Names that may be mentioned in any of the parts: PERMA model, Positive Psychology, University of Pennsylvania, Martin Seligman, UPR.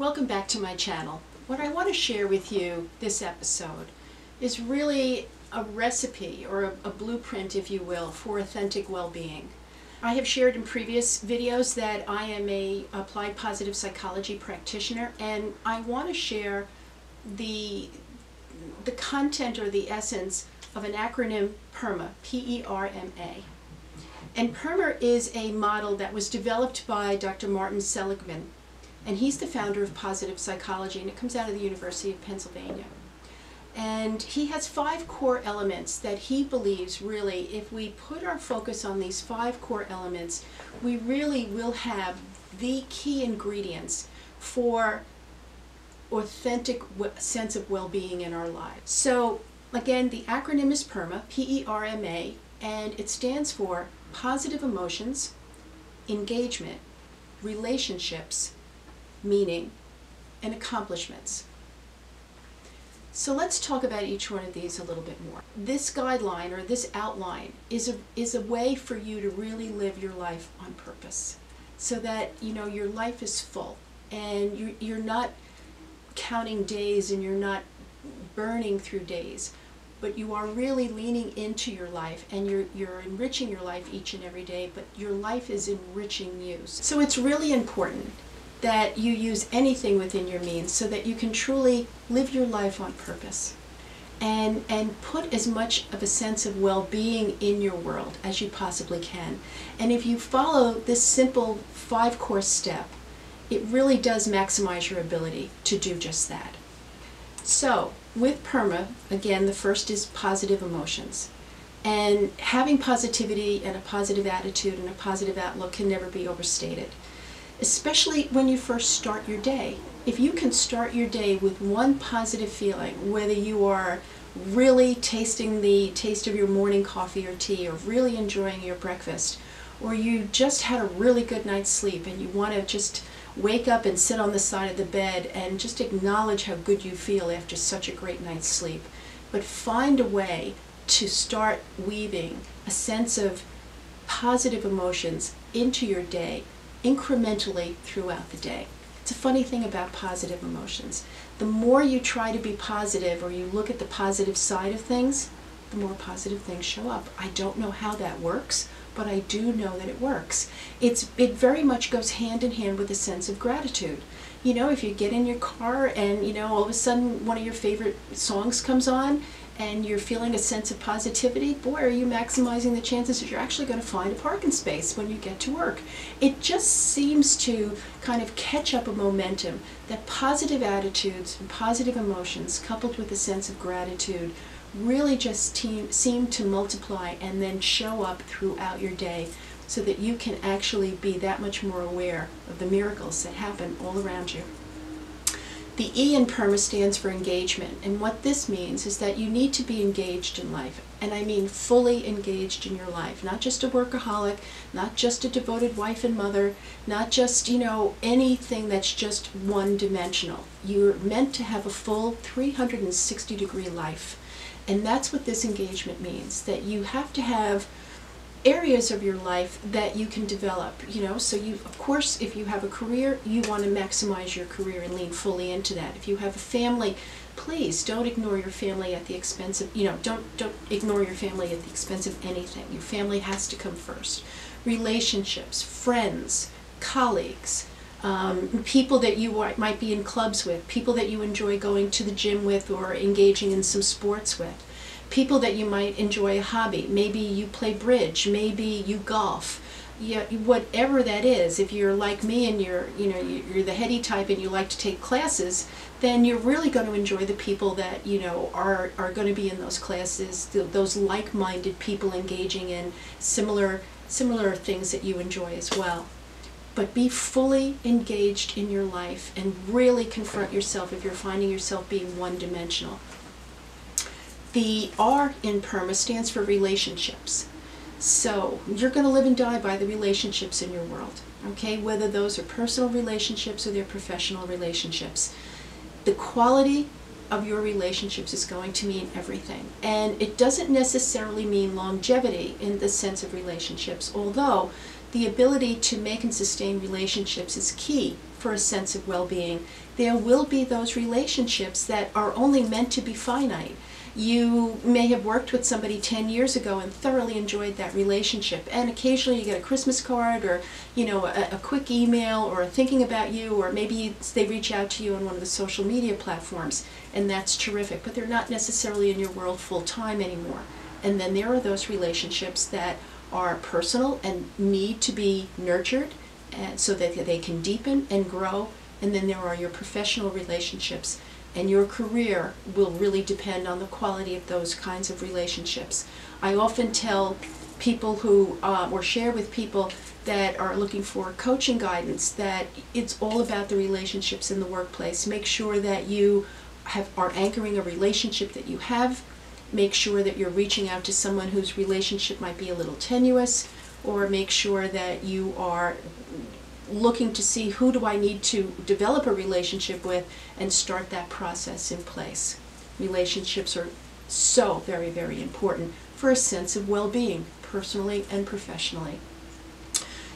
Welcome back to my channel. What I want to share with you this episode is really a recipe or a blueprint, if you will, for authentic well-being. I have shared in previous videos that I am an applied positive psychology practitioner, and I want to share the content or the essence of an acronym PERMA, P-E-R-M-A. And PERMA is a model that was developed by Dr. Martin Seligman, and he's the founder of Positive Psychology, and it comes out of the University of Pennsylvania. And he has 5 core elements that he believes, really, if we put our focus on these 5 core elements, we really will have the key ingredients for authentic sense of well-being in our lives. So again, the acronym is PERMA, P-E-R-M-A, and it stands for positive emotions, engagement, relationships, meaning, and accomplishments. So let's talk about each one of these a little bit more. This guideline or this outline is a way for you to really live your life on purpose, so that you know your life is full and you're not counting days and you're not burning through days, but you are really leaning into your life and you're enriching your life each and every day, but your life is enriching you. So it's really important that you use anything within your means so that you can truly live your life on purpose and put as much of a sense of well-being in your world as you possibly can. And if you follow this simple 5 core step, it really does maximize your ability to do just that. So with PERMA, again, the first is positive emotions. And having positivity and a positive attitude and a positive outlook can never be overstated, especially when you first start your day. If you can start your day with one positive feeling, whether you are really tasting the taste of your morning coffee or tea, or really enjoying your breakfast, or you just had a really good night's sleep and you want to just wake up and sit on the side of the bed and just acknowledge how good you feel after such a great night's sleep. But find a way to start weaving a sense of positive emotions into your day, incrementally throughout the day. It's a funny thing about positive emotions. The more you try to be positive or you look at the positive side of things, the more positive things show up. I don't know how that works, but I do know that it works. It very much goes hand in hand with a sense of gratitude. You know, if you get in your car and, you know, all of a sudden one of your favorite songs comes on and you're feeling a sense of positivity, boy, are you maximizing the chances that you're actually going to find a parking space when you get to work. It just seems to kind of catch up a momentum that positive attitudes and positive emotions coupled with a sense of gratitude really just seem to multiply and then show up throughout your day, so that you can actually be that much more aware of the miracles that happen all around you. The E in PERMA stands for engagement, and what this means is that you need to be engaged in life, and I mean fully engaged in your life, not just a workaholic, not just a devoted wife and mother, not just, you know, anything that's just one-dimensional. You're meant to have a full 360-degree life, and that's what this engagement means, that you have to have areas of your life that you can develop, you know. So you, of course, if you have a career, you want to maximize your career and lean fully into that. If you have a family, please don't ignore your family at the expense of, you know, don't ignore your family at the expense of anything. Your family has to come first. Relationships, friends, colleagues, people that you might be in clubs with, people that you enjoy going to the gym with or engaging in some sports with, people that you might enjoy a hobby. Maybe you play bridge, maybe you golf, yeah, whatever that is. If you're like me and you're the heady type and you like to take classes, then you're really going to enjoy the people that, you know, are going to be in those classes, those like-minded people engaging in similar things that you enjoy as well. But be fully engaged in your life and really confront yourself if you're finding yourself being one-dimensional. The R in PERMA stands for relationships. So you're going to live and die by the relationships in your world, okay? Whether those are personal relationships or they're professional relationships. The quality of your relationships is going to mean everything. And it doesn't necessarily mean longevity in the sense of relationships, although the ability to make and sustain relationships is key for a sense of well-being, there will be those relationships that are only meant to be finite. You may have worked with somebody 10 years ago and thoroughly enjoyed that relationship, and occasionally you get a Christmas card or, you know, a quick email or a thinking about you, or maybe they reach out to you on one of the social media platforms, and that's terrific, but they're not necessarily in your world full-time anymore. And then there are those relationships that are personal and need to be nurtured so that they can deepen and grow, and then there are your professional relationships. And your career will really depend on the quality of those kinds of relationships. I often tell people who, or share with people that are looking for coaching guidance, that it's all about the relationships in the workplace. Make sure that you are anchoring a relationship that you have. Make sure that you're reaching out to someone whose relationship might be a little tenuous, or make sure that you are looking to see who do I need to develop a relationship with and start that process in place. Relationships are so very, very important for a sense of well-being, personally and professionally.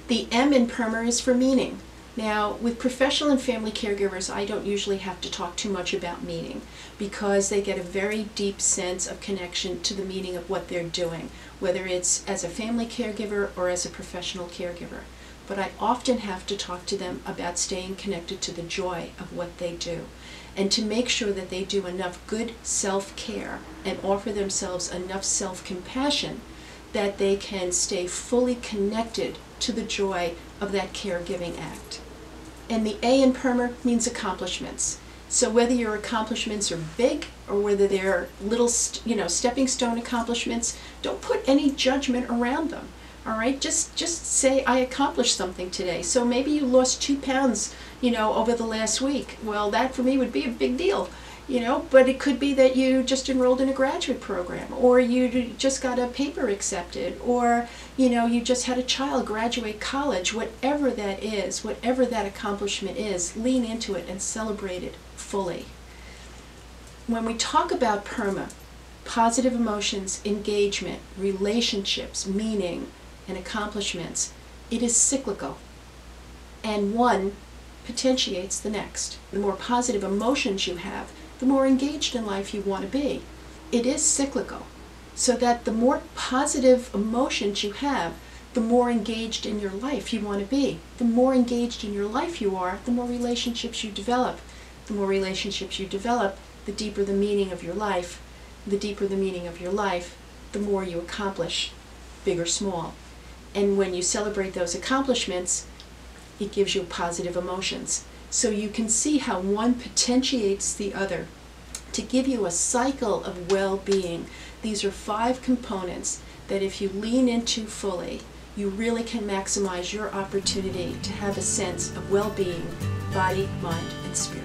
The M in PERMA is for meaning. Now, with professional and family caregivers, I don't usually have to talk too much about meaning because they get a very deep sense of connection to the meaning of what they're doing, whether it's as a family caregiver or as a professional caregiver. But I often have to talk to them about staying connected to the joy of what they do and to make sure that they do enough good self-care and offer themselves enough self-compassion that they can stay fully connected to the joy of that caregiving act. And the A in PERMA means accomplishments. So whether your accomplishments are big or whether they're little, you know, stepping stone accomplishments, don't put any judgment around them. All right, just say I accomplished something today. So maybe you lost 2 pounds, you know, over the last week. Well, that for me would be a big deal, you know, but it could be that you just enrolled in a graduate program, or you just got a paper accepted, or, you know, you just had a child graduate college. Whatever that is, whatever that accomplishment is, lean into it and celebrate it fully. When we talk about PERMA, positive emotions, engagement, relationships, meaning, and accomplishments, it is cyclical, and one potentiates the next. The more positive emotions you have, the more engaged in life you want to be. It is cyclical, so that the more positive emotions you have, the more engaged in your life you want to be. The more engaged in your life you are, the more relationships you develop. The more relationships you develop, the deeper the meaning of your life. The deeper the meaning of your life, the more you accomplish, big or small. And when you celebrate those accomplishments, it gives you positive emotions. So you can see how one potentiates the other to give you a cycle of well-being. These are 5 components that if you lean into fully, you really can maximize your opportunity to have a sense of well-being, body, mind, and spirit.